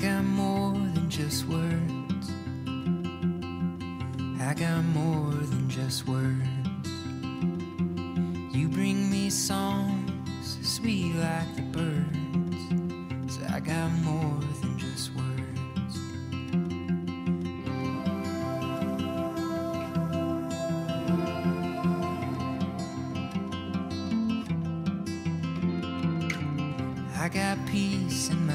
got more than just words. I got more than just words. You bring me songs sweet like the birds. So I got more than just words. I got peace in my